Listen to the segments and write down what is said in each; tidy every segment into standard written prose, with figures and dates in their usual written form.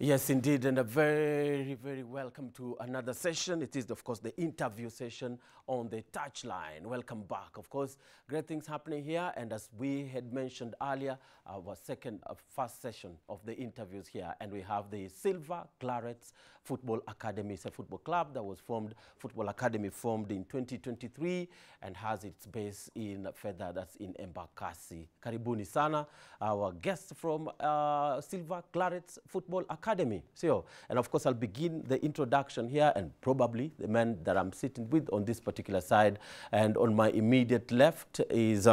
Yes, indeed, and a very, very welcome to another session. It is, of course, the interview session on the Touchline. Welcome back. Of course, great things happening here, and as we had mentioned earlier, our first session of the interviews here, and we have the Silver Clarets Football Academy. It's a football club that was formed, Football Academy formed in 2023 and has its base in Fedha, that's in Embakasi. Karibuni sana, our guest from Silver Clarets Football Academy. So, and of course, I'll begin the introduction here, and probably the man that I'm sitting with on this particular side and on my immediate left is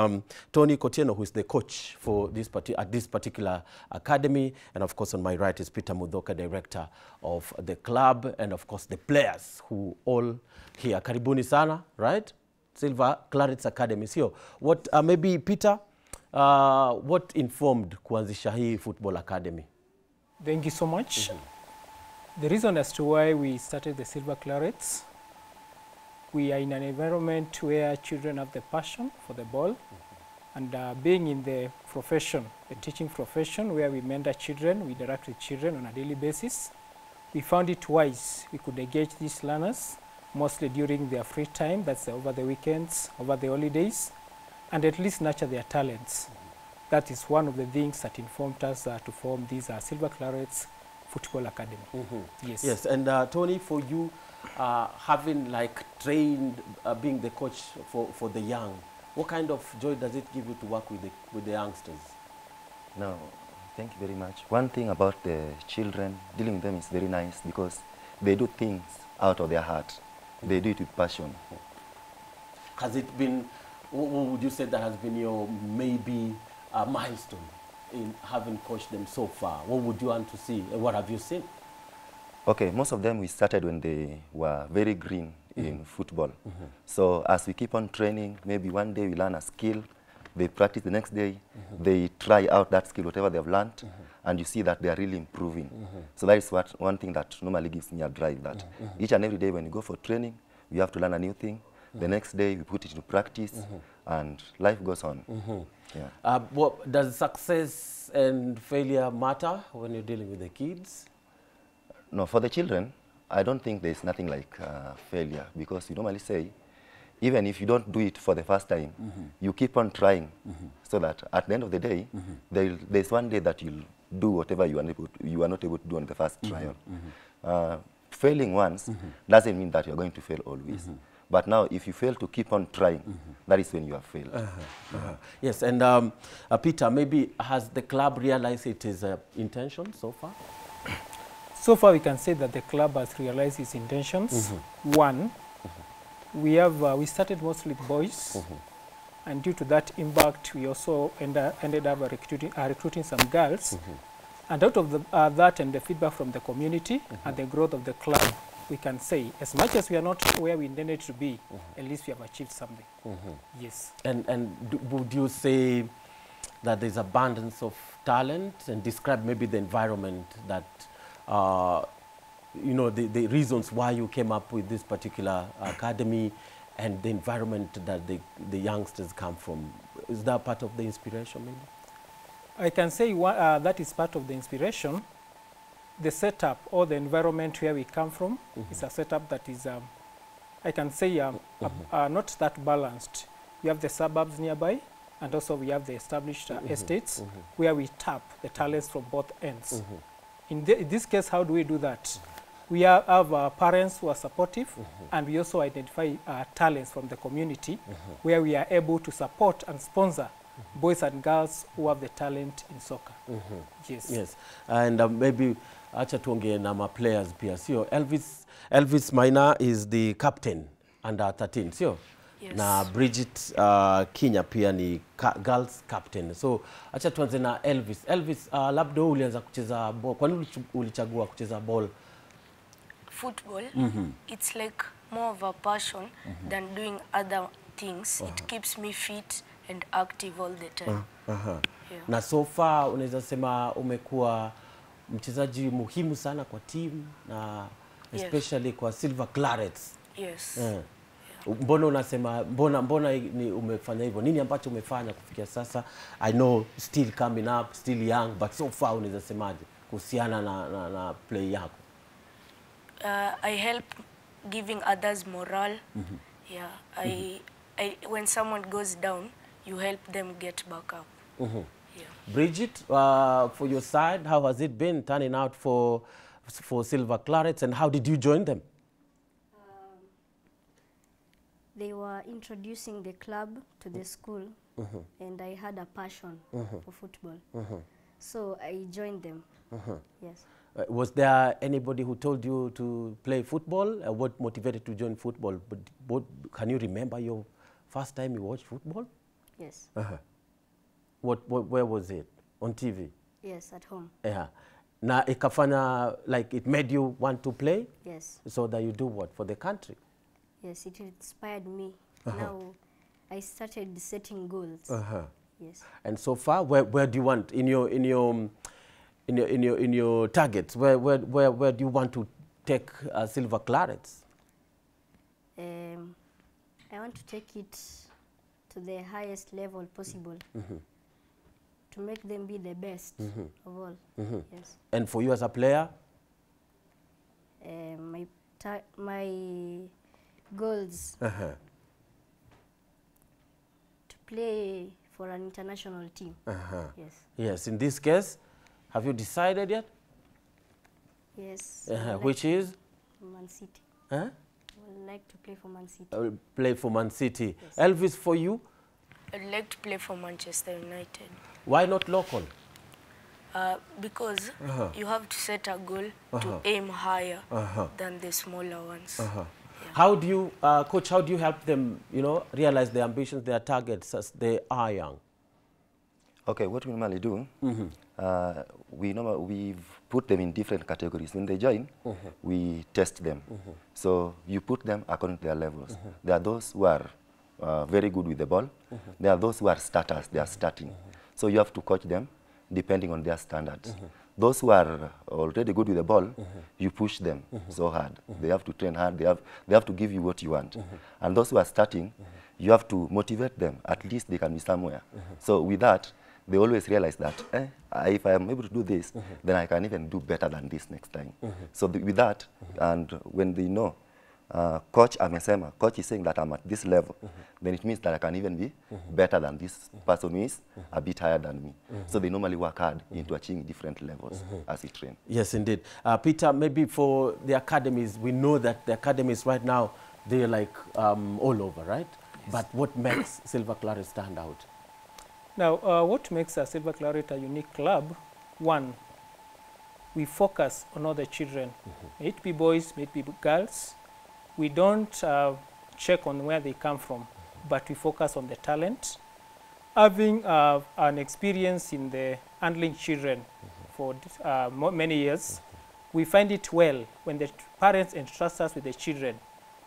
Tony Cotieno, who is the coach for this particular academy, and of course on my right is Peter Mudoka, director of the club, and of course the players who all here. Karibuni sana, right? Silver Clarets Academy. So, what maybe Peter, what informed kuanzisha hii football academy? Thank you so much. The reason as to why we started the Silver Clarets, we are in an environment where children have the passion for the ball, and being in the profession, the teaching profession, where we mentor children, we interact with children on a daily basis, we found it wise we could engage these learners mostly during their free time, that's over the weekends, over the holidays, and at least nurture their talents. That is one of the things that informed us to form these Silver Clarets Football Academy. Yes. Yes, and Tony, for you, having like trained, being the coach for the young, what kind of joy does it give you to work with the youngsters? No, thank you very much. One thing about the children, dealing with them is very nice because they do things out of their heart. They do it with passion. Has it been, what would you say that has been your maybe a milestone in having coached them so far? What would you want to see? What have you seen? Okay, most of them we started when they were very green in football. So as we keep on training, maybe one day we learn a skill, they practice the next day, they try out that skill, whatever they've learned, and you see that they are really improving. So that is what one thing that normally gives me a drive, that each and every day when you go for training, you have to learn a new thing. The next day, we put it into practice, and life goes on. Yeah. Well, does success and failure matter when you're dealing with the kids? No, for the children, I don't think there's nothing like failure, because you normally say, even if you don't do it for the first time, you keep on trying, so that at the end of the day, there's one day that you'll do whatever you are not able to do on the first trial. Failing once doesn't mean that you're going to fail always. But now, if you fail to keep on trying, that is when you have failed. Yes, and Peter, maybe has the club realized its intention so far? So far, we can say that the club has realized its intentions. One, we started mostly with boys, and due to that impact, we also ended up recruiting some girls. And out of that and the feedback from the community and the growth of the club, we can say, as much as we are not where we intended to be, at least we have achieved something. Yes. And would you say that there's abundance of talent? And describe maybe the environment that, you know, the reasons why you came up with this particular academy and the environment that the youngsters come from. Is that part of the inspiration maybe? I can say that is part of the inspiration. The setup or the environment where we come from is a setup that is, I can say, not that balanced. We have the suburbs nearby, and also we have the established estates where we tap the talents from both ends. In this case, how do we do that? We have parents who are supportive, and we also identify talents from the community where we are able to support and sponsor boys and girls who have the talent in soccer. Yes. Yes, and maybe acha tuongee na ma players pia, sio? Elvis Minor is the captain under 13, sio? Yes. Na Bridget Kenya pia ni girls captain. So acha tuanze na Elvis. Elvis, labda ulianza kucheza ball. Kwa nini ulichagua kucheza ball? Football, it's like more of a passion than doing other things. It keeps me fit and active all the time. Yeah. Na so far unaweza sema umekuwa mchezaji muhimu sana kwa team na especially kwa Silver Clarets. Yes. Yeah. Mbona unasema mbona ni umefanya hivyo? Nini ambacho umefanya kufikia sasa? I know still coming up, still young, but so far unaweza semaje kuhusiana na play yako? I help giving others morale. Mm-hmm. Yeah, when someone goes down, you help them get back up. Mm-hmm. Yeah. Bridget, for your side, how has it been turning out for Silver Clarets, and how did you join them? They were introducing the club to the school, mm-hmm. and I had a passion mm-hmm. for football, mm-hmm. so I joined them. Mm-hmm. Yes. Was there anybody who told you to play football? What motivated you to join football? But can you remember your first time you watched football? Yes. Uh-huh. Where was it? On TV? Yes, at home. Yeah. Na ikafanya, like, it made you want to play? Yes. So that you do what? For the country? Yes, it inspired me. Uh-huh. Now I started setting goals. Uh-huh. Yes. And so far, where do you want in your targets? Where do you want to take Silver Clarets? I want to take it to the highest level possible, mm-hmm. to make them be the best mm-hmm. of all. Mm-hmm. Yes. And for you as a player, my goals uh-huh. to play for an international team. Uh-huh. Yes. Yes. In this case. Have you decided yet? Yes. Like which is? Man City. Huh? I would like to play for Man City. Play for Man City. Yes. Elvis, for you? I'd like to play for Manchester United. Why not local? Because uh-huh. you have to set a goal uh-huh. to aim higher uh-huh. than the smaller ones. Uh-huh. Yeah. How do you, Coach, how do you help them, you know, realize their ambitions, their targets as they are young? Okay, what we normally do, mm-hmm. We've put them in different categories. When they join, mm-hmm. we test them. Mm-hmm. So you put them according to their levels. Mm-hmm. There are those who are very good with the ball. Mm-hmm. There are those who are starters, they are starting. Mm-hmm. So you have to coach them depending on their standards. Mm-hmm. Those who are already good with the ball, mm-hmm. you push them mm-hmm. so hard. Mm-hmm. They have to train hard, they have to give you what you want. Mm-hmm. And those who are starting, mm-hmm. you have to motivate them. At least they can be somewhere. Mm-hmm. So with that, they always realize that if I am able to do this, mm-hmm. then I can even do better than this next time. Mm-hmm. So with that, mm-hmm. and when they know, coach amesema, coach is saying that I'm at this level, mm-hmm. then it means that I can even be mm-hmm. better than this person who is mm-hmm. a bit higher than me. Mm-hmm. So they normally work hard mm-hmm. into achieving different levels mm-hmm. as we train. Yes, indeed. Peter, maybe for the academies, we know that the academies right now, they're like all over, right? Yes. But what makes Silver Clarets stand out? Now, what makes a Silver Claret a unique club? One, we focus on other children. Mm-hmm. It be boys, it be girls. We don't check on where they come from, mm-hmm. but we focus on the talent. Having an experience in the handling children mm-hmm. for many years, mm-hmm. we find it well when the parents entrust us with the children.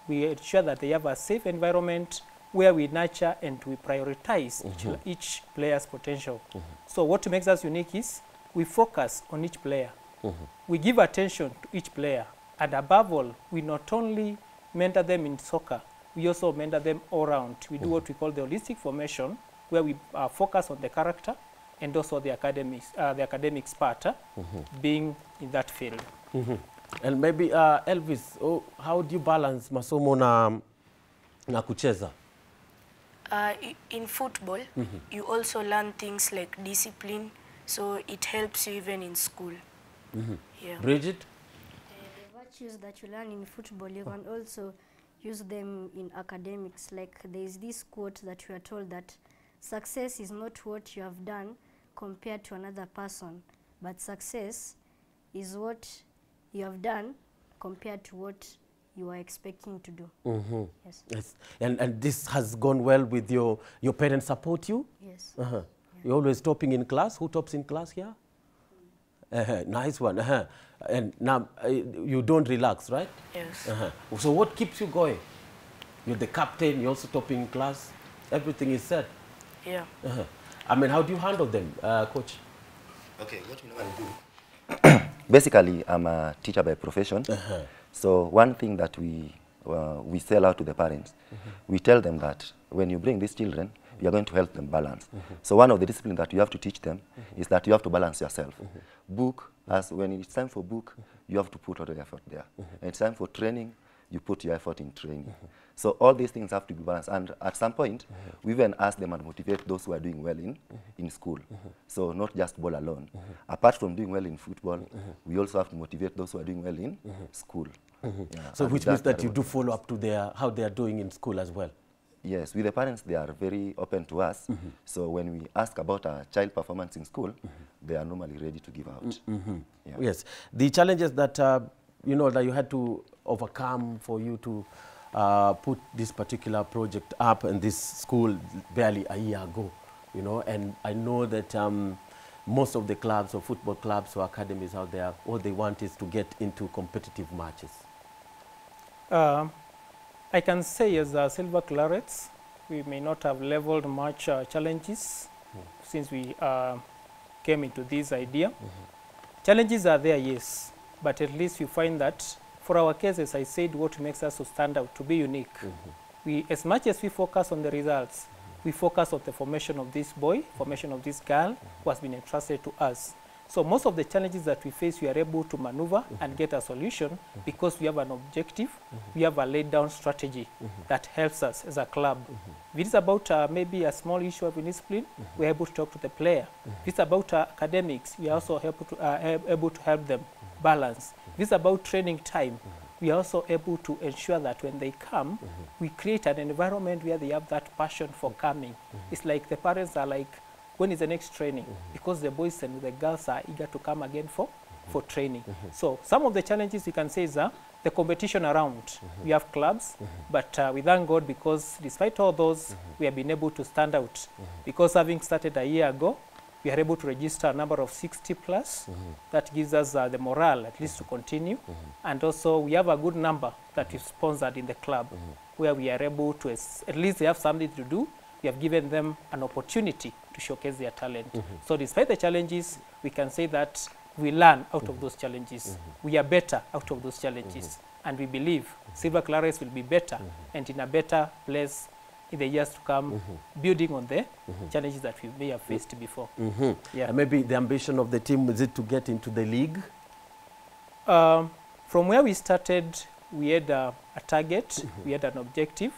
We ensure that they have a safe environment, where we nurture and we prioritize mm-hmm. each player's potential. Mm-hmm. So what makes us unique is we focus on each player. Mm-hmm. We give attention to each player. And above all, we not only mentor them in soccer, we also mentor them all around. We mm-hmm. do what we call the holistic formation, where we focus on the character and also the academics part, mm-hmm. being in that field. Mm-hmm. And maybe, Elvis, how do you balance masomo na kucheza? In football, mm-hmm. you also learn things like discipline, so it helps you even in school. Mm-hmm. Yeah. Bridget? The virtues that you learn in football, you can also use them in academics. Like there is this quote that we are told that success is not what you have done compared to another person, but success is what you have done compared to what you are expecting to do. Mm-hmm. Yes. Yes. And this has gone well with your parents support you? Yes. Uh-huh. Yeah. You're always topping in class. Who tops in class here? Mm. Uh-huh. Nice one. Uh-huh. And now you don't relax, right? Yes. Uh-huh. So what keeps you going? You're the captain, you're also topping in class. Everything is set. Yeah. Uh-huh. I mean, how do you handle them, Coach? Okay, what you normally do? Basically, I'm a teacher by profession. Uh-huh. So one thing that we sell out to the parents, mm-hmm. we tell them that when you bring these children, you are going to help them balance. So one of the disciplines that you have to teach them is that you have to balance yourself. Book, as when it's time for book, you have to put all the effort there. And it's time for training, you put your effort in training. So all these things have to be balanced. And at some point, we even ask them and motivate those who are doing well in school. So not just ball alone. Apart from doing well in football, we also have to motivate those who are doing well in school. Yeah. So and which means that you do follow up to their, how they are doing in school as well? Yes, with the parents, they are very open to us. So when we ask about our child performance in school, they are normally ready to give out. Yeah. Yes. The challenges that, you know, that you had to overcome for you to put this particular project up in this school barely a year ago, you know, and I know that most of the clubs or football clubs or academies out there, all they want is to get into competitive matches. I can say as the Silver Clarets, we may not have leveled much challenges since we came into this idea. Challenges are there, yes, but at least you find that for our case, as I said, what makes us to stand out, to be unique. We, as much as we focus on the results, we focus on the formation of this boy, formation of this girl who has been entrusted to us. So most of the challenges that we face, we are able to maneuver and get a solution because we have an objective, we have a laid down strategy that helps us as a club. If it's about maybe a small issue of discipline, we're able to talk to the player. If it's about academics, we are also able to help them balance. If it's about training time, we are also able to ensure that when they come, we create an environment where they have that passion for coming. It's like the parents are like, when is the next training? Because the boys and the girls are eager to come again for training. So some of the challenges you can say is the competition around. We have clubs, but we thank God because despite all those, we have been able to stand out. Because having started a year ago, we are able to register a number of 60 plus. That gives us the morale at least to continue. And also we have a good number that is sponsored in the club where we are able to at least they have something to do. We have given them an opportunity to showcase their talent. So despite the challenges, we can say that we learn out of those challenges. We are better out of those challenges. And we believe Silver Clarets will be better and in a better place in the years to come, building on the challenges that we may have faced before. Yeah. And maybe the ambition of the team, is it to get into the league? From where we started, we had a target, we had an objective.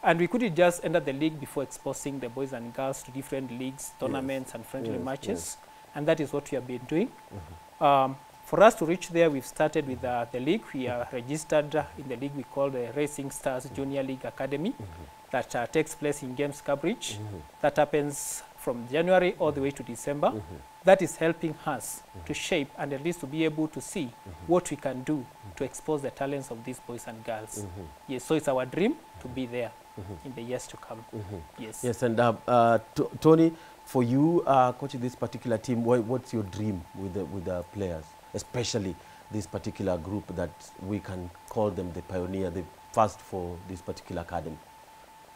And we couldn't just enter the league before exposing the boys and girls to different leagues, tournaments, and friendly matches. And that is what we have been doing. For us to reach there, we've started with the league. We are registered in the league we call the Racing Stars Junior League Academy that takes place in Games Cup Ridge. That happens from January all the way to December. That is helping us to shape and at least to be able to see what we can do to expose the talents of these boys and girls. Yes, so it's our dream to be there in the years to come. Yes. Yes, and Tony, for you coaching this particular team, what's your dream with the players, especially this particular group that we can call them the pioneer, the first for this particular academy?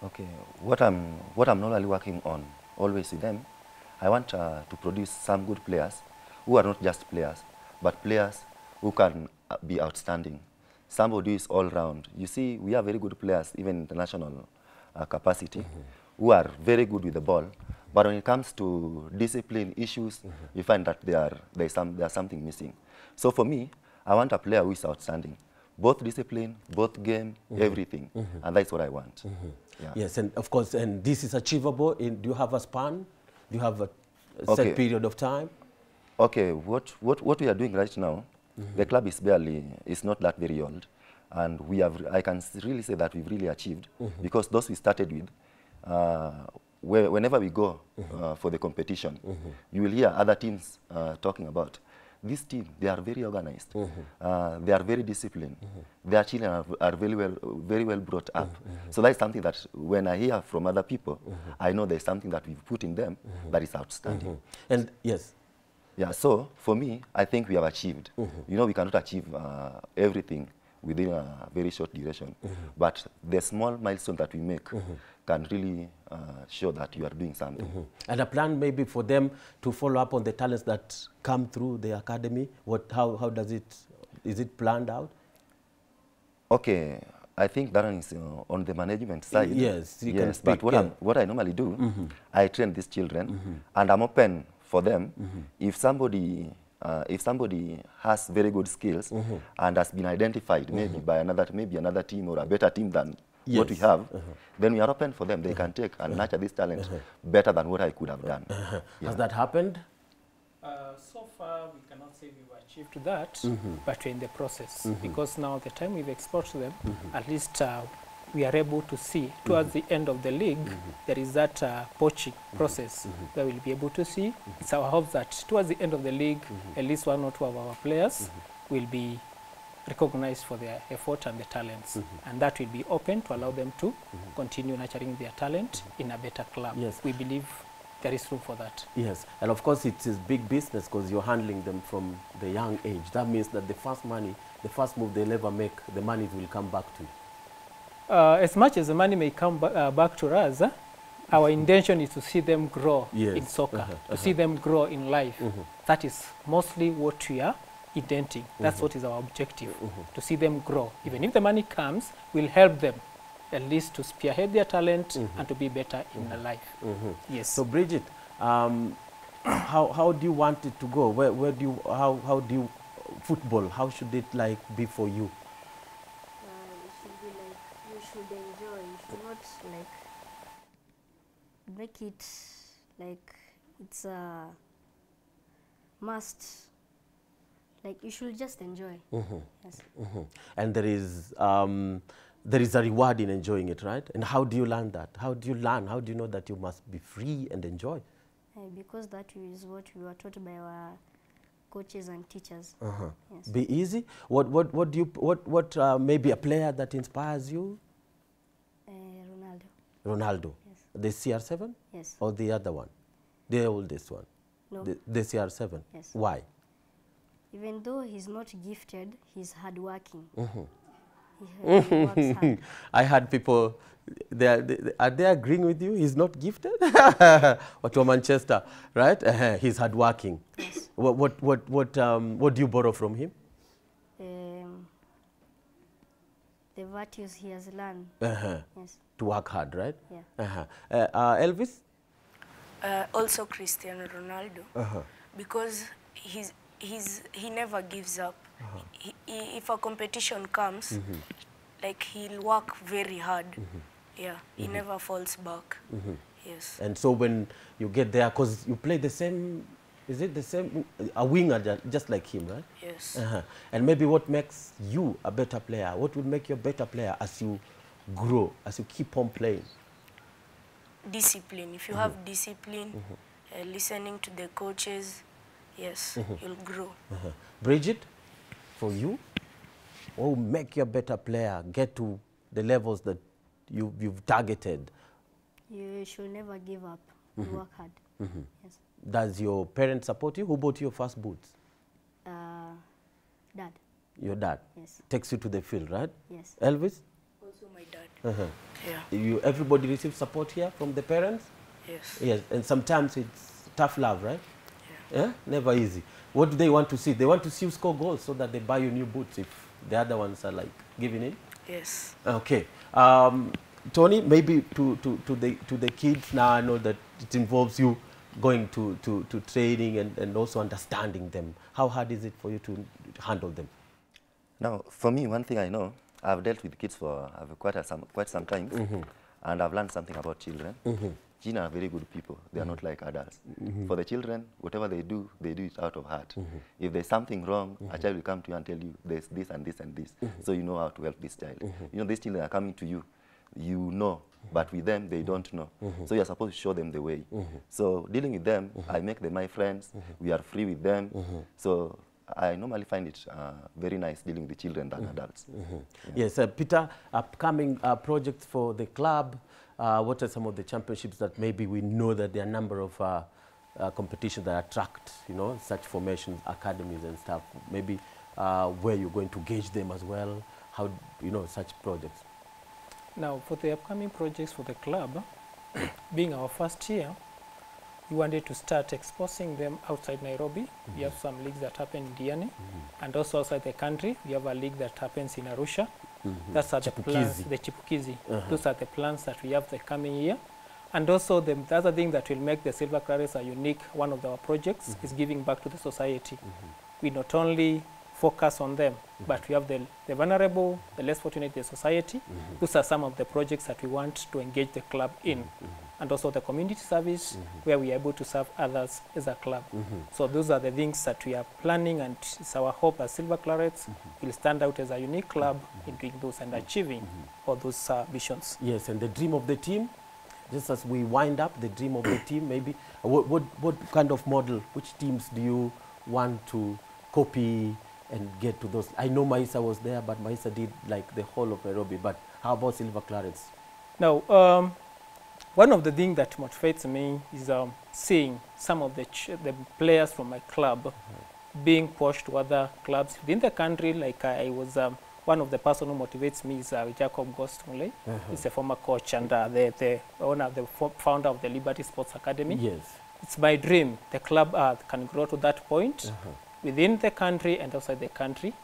Okay, what I'm normally working on always with them, I want to produce some good players who are not just players, but players who can be outstanding. Somebody is all round. You see, we have very good players, even international capacity, who are very good with the ball. But when it comes to discipline issues, you find that there's something missing. So for me, I want a player who is outstanding. Both discipline, both game, everything. And that's what I want. Yeah. Yes, and of course, and this is achievable. Do you have a span? Do you have a set period of time? Okay, what we are doing right now, the club is not that very old. And we have, I can really say that we've really achieved because those we started with, whenever we go for the competition, you will hear other teams talking about this team. They are very organized. They are very disciplined. Their children are very well brought up. So that's something that when I hear from other people, I know there's something that we've put in them that is outstanding. And yes. Yeah, so for me, I think we have achieved. You know, we cannot achieve everything within a very short duration, but the small milestone that we make can really show that you are doing something. And a plan maybe for them to follow up on the talents that come through the academy, how does it, is it planned out? Okay, I think that is on the management side. Yes, you can speak, but what I normally do, I train these children, and I'm open for them. If somebody has very good skills and has been identified maybe by another team or a better team than what we have, then we are open for them. They can take and nurture this talent better than what I could have done. Has that happened? So far, we cannot say we've achieved that, but we're in the process. Because now the time we've exposed them, at least we are able to see towards the end of the league, there is that poaching process that we'll be able to see. It's our hope that towards the end of the league, at least one or two of our players will be recognized for their effort and their talents, and that will be open to allow them to continue nurturing their talent in a better club. Yes. We believe there is room for that. Yes, and of course it is big business because you're handling them from the young age. That means that the first money, the first move they'll ever make, the money will come back to you. As much as the money may come back to us, our intention is to see them grow in soccer, to see them grow in life. That is mostly what we are indenting. That's what is our objective, to see them grow. Even if the money comes, we'll help them at least to spearhead their talent and to be better in their life. Yes. So Bridget, how do you want it to go? Where do you, how do you, football, how should it like be for you? It should be like, you should enjoy, you should not like, make it like it's a must. Like you should just enjoy. Yes. And there is a reward in enjoying it, right? And how do you learn that? How do you learn? How do you know that you must be free and enjoy? Because that is what we were taught by our coaches and teachers. Yes. Be easy. What do you maybe a player that inspires you? Ronaldo. Ronaldo. Yes. The CR7. Yes. Or the other one, the oldest one. No. The CR7. Yes. Why? Even though he's not gifted, he's hardworking. He works hard. I had people, are they agreeing with you? He's not gifted? What to Manchester, right? He's hardworking. Yes. What do you borrow from him? The virtues he has learned. Yes. To work hard, right? Yeah. Elvis? Also Cristiano Ronaldo. Because he never gives up. If a competition comes, like he'll work very hard. Yeah, he never falls back. Yes. And so when you get there, because you play the same, is it the same, a winger just like him, right? Yes. And maybe what makes you a better player? What would make you a better player as you grow, as you keep on playing? Discipline. If you have discipline, listening to the coaches, yes, you'll grow. Bridget, for you, what will make you a better player, get to the levels that you've targeted? You should never give up. You work hard. Yes. Does your parents support you? Who bought your first boots? Dad. Your dad? Yes. Takes you to the field, right? Yes. Elvis? Also my dad. Yeah. Everybody receives support here from the parents? Yes. Yes, and sometimes it's tough love, right? Yeah? Never easy. What do they want to see? They want to see you score goals so that they buy you new boots if the other ones are like giving in? Yes. Okay. Tony, maybe to the kids now, I know that it involves you going to training and also understanding them. How hard is it for you to handle them? Now, for me, one thing I know, I've dealt with kids for quite some time, and I've learned something about children. Children are very good people. They are not like adults. For the children, whatever they do it out of heart. If there's something wrong, a child will come to you and tell you, there's this and this and this. So you know how to help this child. You know, these children are coming to you. You know, but with them, they don't know. So you're supposed to show them the way. So dealing with them, I make them my friends. We are free with them. So I normally find it very nice dealing with children than adults. Yeah. Yes, Peter, upcoming projects for the club. What are some of the championships that maybe we know that there are a number of competitions that attract, you know, such formations, academies and stuff, maybe where you're going to gauge them as well, how, you know, such projects? Now, for the upcoming projects for the club, being our first year, we wanted to start exposing them outside Nairobi. We have some leagues that happen in Diani, and also outside the country. We have a league that happens in Arusha. That's at the Chipukizi. Those are the plans that we have the coming year. And also the other thing that will make the Silver Clarets a unique one of our projects is giving back to the society. We not only focus on them, but we have the vulnerable, the less fortunate, the society. Those are some of the projects that we want to engage the club in. And also the community service, where we are able to serve others as a club. So those are the things that we are planning, and it's our hope as Silver Clarets will stand out as a unique club in doing those and achieving all those visions. Yes, and the dream of the team, just as we wind up, the dream of the team, maybe, what kind of model, which teams do you want to copy and get to those? I know Maisa was there, but Maisa did like the whole of Nairobi, but how about Silver Clarets? Now, one of the things that motivates me is seeing some of the players from my club being pushed to other clubs within the country. Like I was, one of the person who motivates me is Jacob Gostumle. He's a former coach and the owner, the founder of the Liberty Sports Academy. Yes. It's my dream the club can grow to that point within the country and outside the country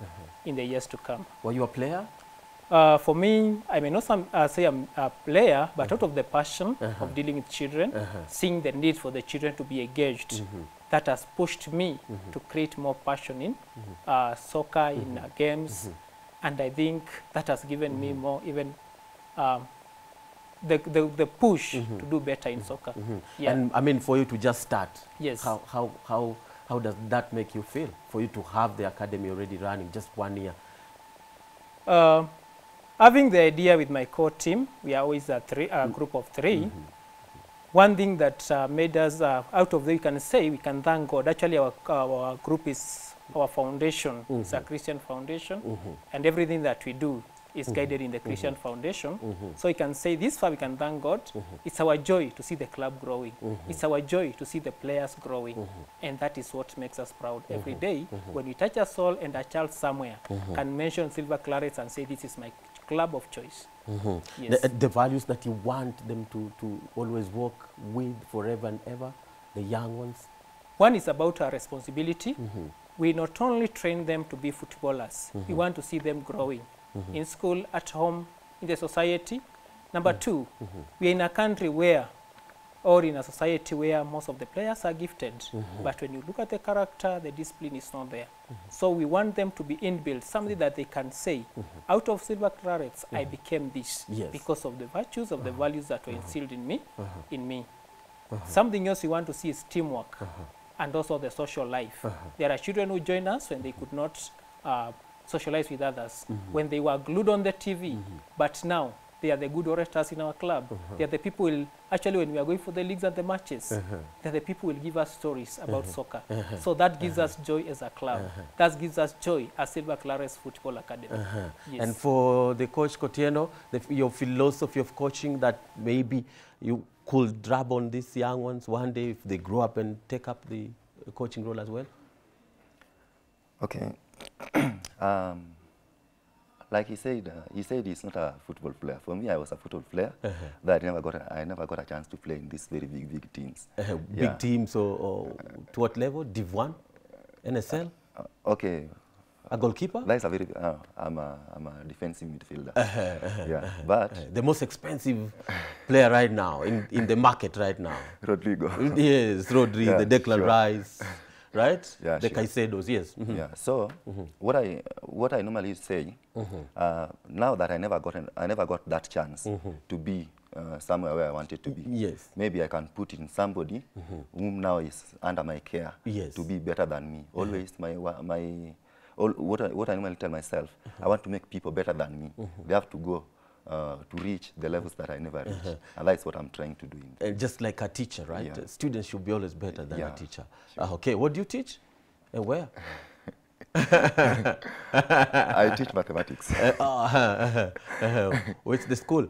in the years to come. Were you a player? For me, I may not say I'm a player, but out of the passion of dealing with children, seeing the need for the children to be engaged, that has pushed me to create more passion in soccer, in games, and I think that has given me more even the push to do better in soccer. Yeah. And I mean, for you to just start, yes. How does that make you feel? For you to have the academy already running just 1 year. Having the idea with my core team, we are always a group of three. One thing that made us out of there, you can say, we can thank God. Actually, our group is our foundation. It's a Christian foundation, and everything that we do is guided in the Christian foundation. So you can say this far, we can thank God. It's our joy to see the club growing. It's our joy to see the players growing. And that is what makes us proud every day. When we touch a soul and a child somewhere can mention Silver Clarets and say, this is my club of choice. Yes. The values that you want them to always walk with forever and ever, the young ones? One is about our responsibility. We not only train them to be footballers, we want to see them growing. In school, at home, in the society. Number two, we are in a country where, or in a society where most of the players are gifted, but when you look at the character, the discipline is not there. So we want them to be inbuilt, something that they can say, out of Silver Clarets, I became this because of the virtues, of the values that were instilled in me. Something else we want to see is teamwork and also the social life. There are children who join us when they could not socialize with others, when they were glued on the TV, but now they are the good orators in our club. They are the people will, actually when we are going for the leagues and the matches, they are the people will give us stories about soccer. So that gives us joy as a club. That gives us joy as Silver Clarets Football Academy. Yes. And for the coach Cotieno, your philosophy of coaching that maybe you could rub on these young ones one day if they grow up and take up the coaching role as well? Okay. Like he said he's not a football player. For me, I was a football player, but I never got a chance to play in these very big teams. Big teams, or to what level? Div 1? NSL? Okay. A goalkeeper? That's a very. I'm a defensive midfielder. But the most expensive player right now in the market right now. Rodrigo. Yes, Rodrigo. Yeah, the Declan Rice. Right? Yeah, the Caicedos, yes. Yeah. So what I normally say, now that I never got that chance to be somewhere where I wanted to be. Yes. Maybe I can put in somebody whom now is under my care to be better than me. Always what I normally tell myself, I want to make people better than me. They have to go to reach the levels that I never reached. And that's what I'm trying to do. Just like a teacher, right? Students should be always better than a teacher. Sure. Okay, what do you teach? And where? I teach mathematics. What's the school?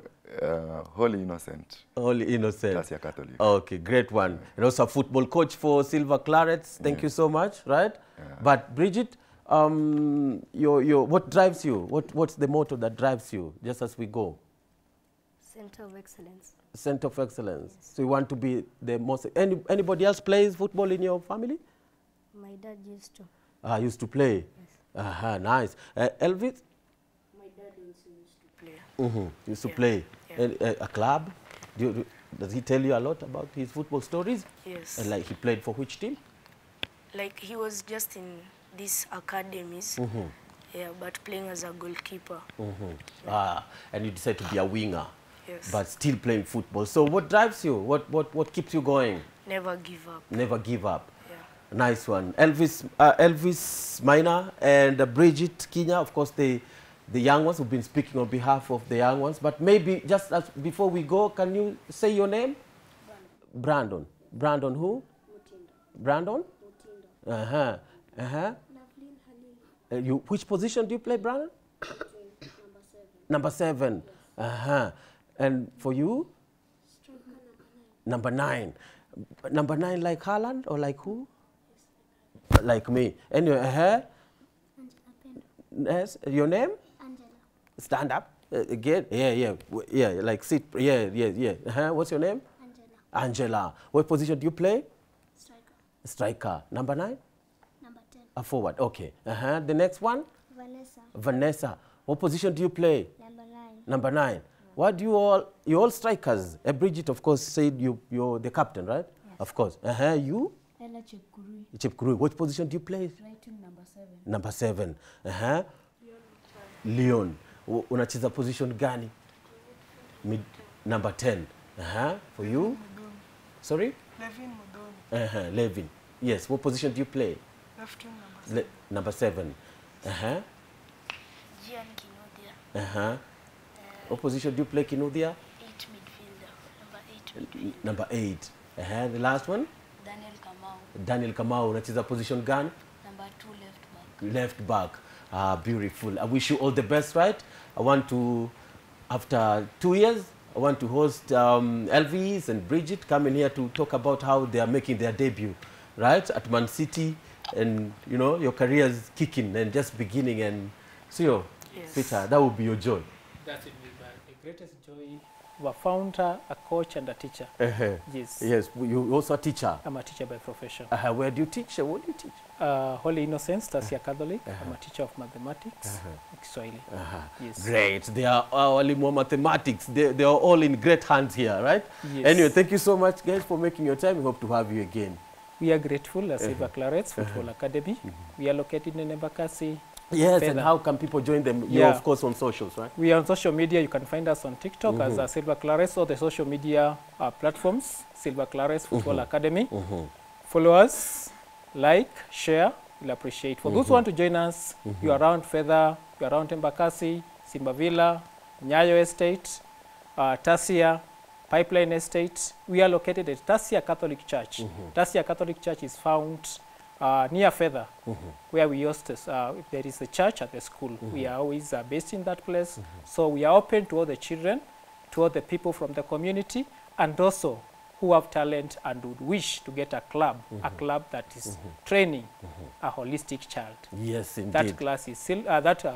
Holy Innocent. Holy Innocent. Tassia Catholic. Okay, great one. And also a football coach for Silver Clarets. Thank you so much, right? But Bridget, what drives you? What's the motto that drives you just as we go? Center of excellence. Center of excellence. Yes. So you want to be the most... Anybody else plays football in your family? My dad used to. Ah, used to play? Yes. Aha, nice. Elvis? My dad also used to play. Mm-hmm. Used to play. Yeah. And, a club? Does he tell you a lot about his football stories? Yes. And like he played for which team? Like he was just in these academies. Mm-hmm. Yeah, but playing as a goalkeeper. Mm-hmm. Yeah. Ah, and you decided to be a winger. Yes. But still playing football. So what drives you? What keeps you going? Never give up. Never give up. Yeah. Nice one. Elvis Minor and Bridget Kenya, of course, the young ones who've been speaking on behalf of the young ones. But maybe just as before we go, can you say your name? Brandon. Brandon who? Otindo. Brandon? Otindo. Uh-huh. Uh-huh. You, which position do you play, Brandon? Number 7. Yes. Uh-huh. And for you? Stronger, number 9. Number 9 like Haaland or like who? Yes. Like me. Anyway, uh-huh. Yes. Your name? Angela. Stand up. Again? Yeah, yeah. Yeah, like sit. Yeah, yeah, yeah. Uh-huh. What's your name? Angela. Angela. What position do you play? Striker. Striker. Number 9? A forward, okay. Uh-huh. The next one? Vanessa. Vanessa. What position do you play? Number 9. Number 9. Yeah. What do you all strikers? Bridget, of course, said you're the captain, right? Yes. Of course. Uh-huh. You? Ella Chepkuri. Chepkuri. What position do you play? Right wing, number 7. Number 7. Uh-huh. Leon. Leon. Unacheza position gani? Mid number 10. Uh-huh. For you? Levin Mudoni. Sorry? Levin Mudoni. Uh-huh. Levin. Yes. What position do you play? Left wing, number 7. Uh-huh. Gian Kinudia. Uh-huh. What position do you play, Kinudia? 8 midfielder. Number 8 midfielder. Number 8. Uh-huh. The last one? Daniel Kamau. Daniel Kamau. That is a position gun? Number 2 left back. Left back. Ah, beautiful. I wish you all the best, right? I want to, after 2 years, I want to host Elvis and Bridget coming here to talk about how they are making their debut, right? At Man City. And you know your career is kicking and just beginning, and so yes. Peter, that would be your joy. That would be the greatest joy. We're a founder, a coach, and a teacher. Yes. Yes. You also a teacher. I'm a teacher by profession. Where do you teach? What do you teach? Holy Innocent, Tassia Catholic. I'm a teacher of mathematics. Kiswahili. Yes. Great. They are all in more mathematics. They are all in great hands here, right? Yes. Anyway, thank you so much, guys, for making your time. We hope to have you again. We are grateful as Silver Clarets Football Academy. We are located in Embakasi. Yes, Pena. And how can people join them? You're of course on socials, right? We are on social media. You can find us on TikTok as Silver Clarets, or the social media platforms, Silver Clarets Football Academy. Follow us, like, share, we'll appreciate. For those who want to join us, you are around Feather, you are around Embakasi, Simba Villa, Nyayo Estate, Tassia, Pipeline Estate. We are located at Tassia Catholic Church. Tassia Catholic Church is found near Feather, where we host there is a church at the school. We are always based in that place. So we are open to all the children, to all the people from the community, and also who have talent and would wish to get a club that is training a holistic child. Yes, indeed. That class is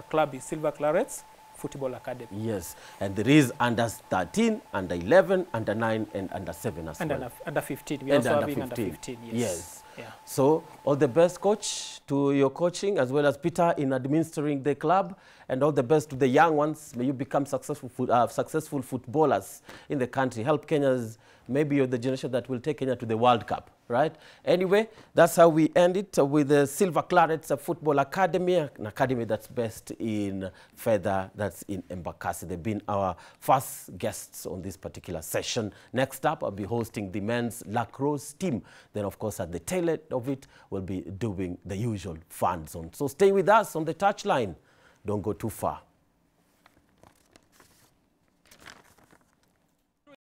club is Silver Clarets Football Academy. Yes, and there is under 13, under 11, under 9, and under 7 as well. Under 15. We also have under 15. Yes. Yeah. So all the best, coach, to your coaching, as well as Peter in administering the club, and all the best to the young ones. May you become successful footballers in the country. Help Kenyans. Maybe you're the generation that will take Kenya to the World Cup, right? Anyway, that's how we end it with the Silver Clarets Football Academy, an academy that's based in Feather, that's in Embakasi. They've been our first guests on this particular session. Next up, I'll be hosting the men's lacrosse team. Then, of course, at the tail end of it, we'll be doing the usual fan zone. So stay with us on the touchline. Don't go too far.